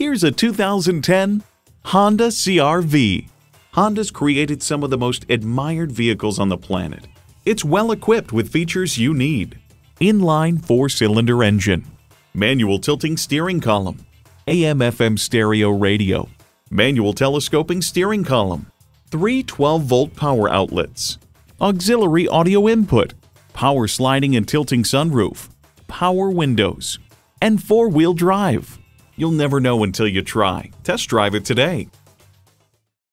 Here's a 2010 Honda CR-V. Honda's created some of the most admired vehicles on the planet. It's well equipped with features you need. Inline 4-cylinder engine, manual tilting steering column, AM/FM stereo radio, manual telescoping steering column, 3 12-volt power outlets, auxiliary audio input, power sliding and tilting sunroof, power windows, and 4-wheel drive. You'll never know until you try. Test drive it today.